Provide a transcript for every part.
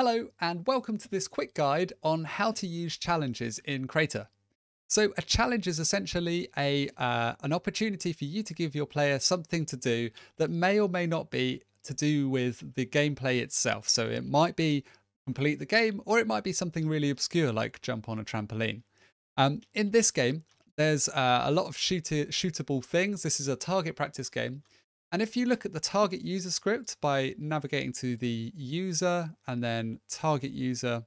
Hello and welcome to this quick guide on how to use challenges in Crayta. So a challenge is essentially an opportunity for you to give your player something to do that may or may not be to do with the gameplay itself. So it might be complete the game, or it might be something really obscure like jump on a trampoline. In this game, there's a lot of shootable things. This is a target practice game. And if you look at the target user script by navigating to the user and then target user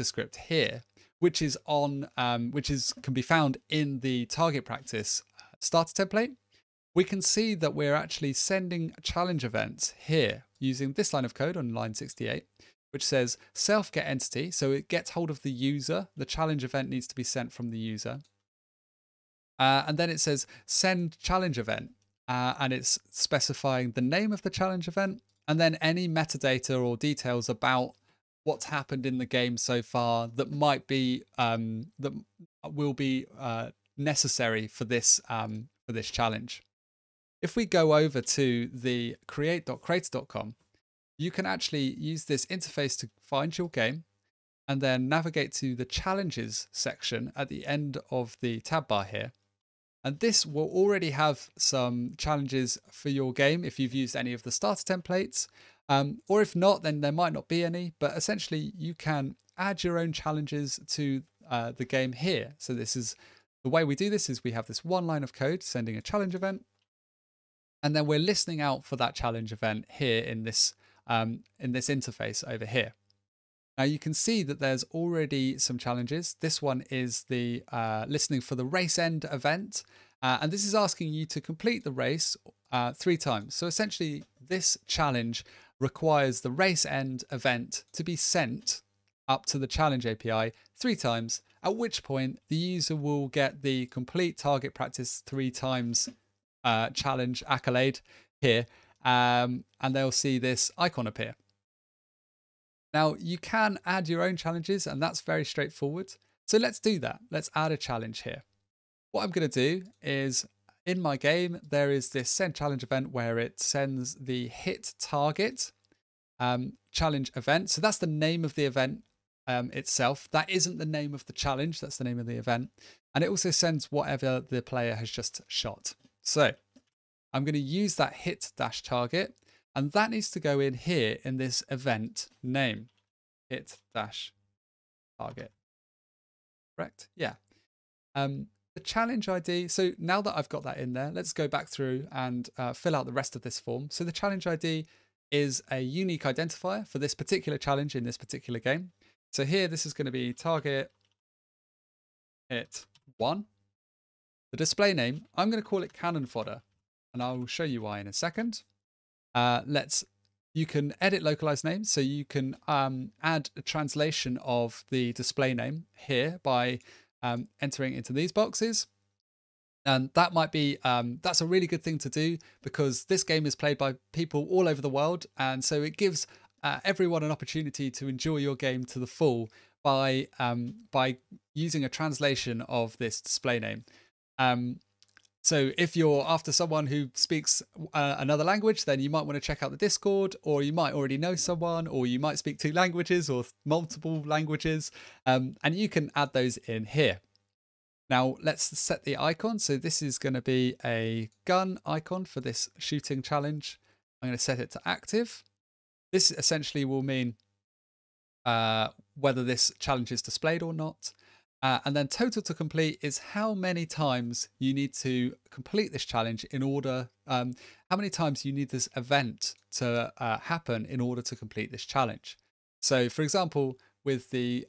script here, which is on, can be found in the target practice starter template, we can see that we're actually sending challenge events here using this line of code on line 68, which says self get entity. So it gets hold of the user. The challenge event needs to be sent from the user. And then it says send challenge event. And it's specifying the name of the challenge event and then any metadata or details about what's happened in the game so far that might be necessary for this challenge. If we go over to the create.crayta.com, you can actually use this interface to find your game and then navigate to the challenges section at the end of the tab bar here. And this will already have some challenges for your game if you've used any of the starter templates, or if not, then there might not be any, but essentially you can add your own challenges to the game here. So this is the way we do this is we have this one line of code sending a challenge event, and then we're listening out for that challenge event here in this interface over here. Now you can see that there's already some challenges. This one is the listening for the race end event. And this is asking you to complete the race 3 times. So essentially this challenge requires the race end event to be sent up to the challenge API 3 times, at which point the user will get the complete target practice 3 times challenge accolade here. And they'll see this icon appear. Now you can add your own challenges and that's very straightforward. So let's do that. Let's add a challenge here. What I'm going to do is in my game, there is this send challenge event where it sends the hit target challenge event. So that's the name of the event itself. That isn't the name of the challenge. That's the name of the event. And it also sends whatever the player has just shot. So I'm going to use that hit dash target. And that needs to go in here in this event name, hit dash target, correct? Yeah. The challenge ID, so now that I've got that in there, let's go back through and fill out the rest of this form. So the challenge ID is a unique identifier for this particular challenge in this particular game. So here, this is going to be target hit 1. The display name, I'm going to call it cannon fodder, and I'll show you why in a second. You can edit localized names, so you can add a translation of the display name here by entering into these boxes. And that might be, that's a really good thing to do because this game is played by people all over the world. And so it gives everyone an opportunity to enjoy your game to the full by using a translation of this display name. So if you're after someone who speaks another language, then you might want to check out the Discord, or you might already know someone, or you might speak 2 languages or multiple languages, and you can add those in here. Now let's set the icon. So this is going to be a gun icon for this shooting challenge. I'm going to set it to active. This essentially will mean whether this challenge is displayed or not. And then total to complete is how many times you need to complete this challenge in order, how many times you need this event to happen in order to complete this challenge. So for example, with the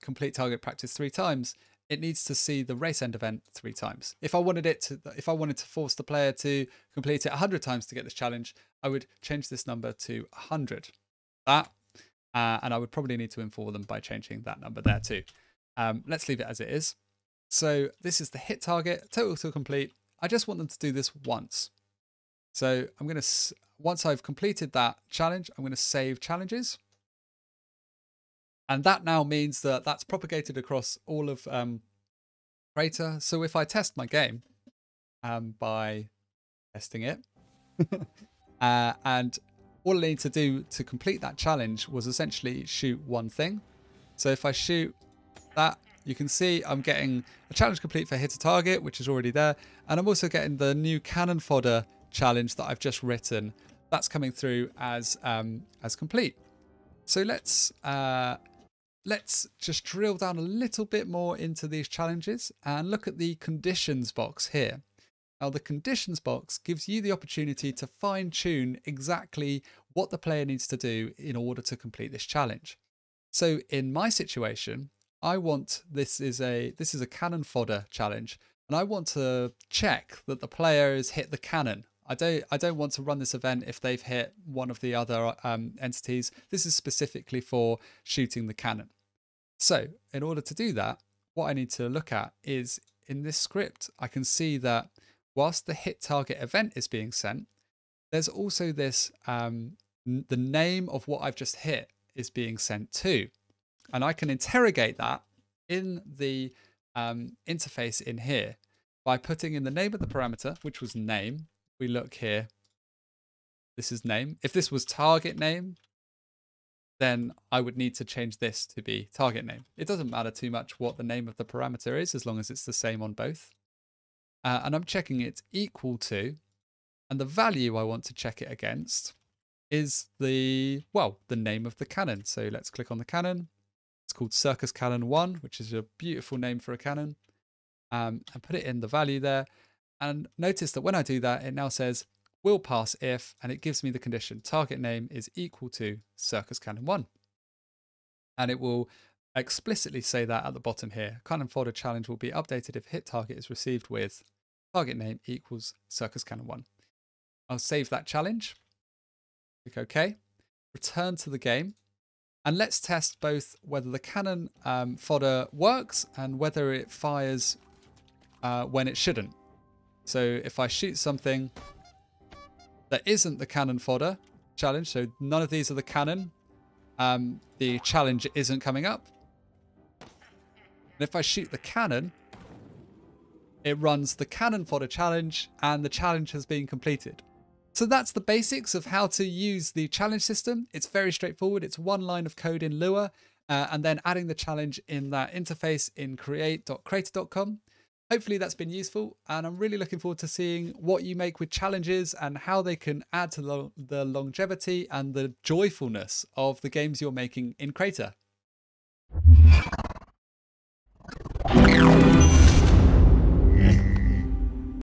complete target practice 3 times, it needs to see the race end event 3 times. If I wanted to force the player to complete it 100 times to get this challenge, I would change this number to 100. And I would probably need to inform them by changing that number there too. Let's leave it as it is. So this is the hit target, total to complete. I just want them to do this once. So I'm going to, once I've completed that challenge, I'm going to save challenges. And that now means that that's propagated across all of Crayta. So if I test my game by testing it and all I need to do to complete that challenge was essentially shoot one thing. So if I shoot that, you can see I'm getting a challenge complete for hit a target, which is already there. And I'm also getting the new cannon fodder challenge that I've just written. That's coming through as complete. So let's just drill down a little bit more into these challenges and look at the conditions box here. Now, the conditions box gives you the opportunity to fine tune exactly what the player needs to do in order to complete this challenge. So in my situation, I want, this is a cannon fodder challenge, and I want to check that the player has hit the cannon. I don't want to run this event if they've hit one of the other entities. This is specifically for shooting the cannon. So in order to do that, what I need to look at is in this script, I can see that whilst the hit target event is being sent, there's also this, the name of what I've just hit is being sent to. And I can interrogate that in the interface in here by putting in the name of the parameter, which was name. We look here, this is name. If this was target name, then I would need to change this to be target name. It doesn't matter too much what the name of the parameter is, as long as it's the same on both. And I'm checking it's equal to, and the value I want to check it against is the, well, the name of the cannon. So let's click on the cannon. It's called Circus Cannon 1, which is a beautiful name for a cannon. And put it in the value there. And notice that when I do that, it now says, will pass if, and it gives me the condition target name is equal to Circus Cannon 1. And it will explicitly say that at the bottom here. Cannon fodder challenge will be updated if hit target is received with target name equals Circus Cannon 1. I'll save that challenge. Click OK. Return to the game. And let's test both whether the cannon fodder works and whether it fires when it shouldn't. So if I shoot something that isn't the cannon fodder challenge, so none of these are the cannon, the challenge isn't coming up. And if I shoot the cannon, it runs the cannon fodder challenge and the challenge has been completed. So that's the basics of how to use the challenge system. It's very straightforward. It's one line of code in Lua and then adding the challenge in that interface in create.crayta.com. Hopefully that's been useful, and I'm really looking forward to seeing what you make with challenges and how they can add to the longevity and the joyfulness of the games you're making in Crayta.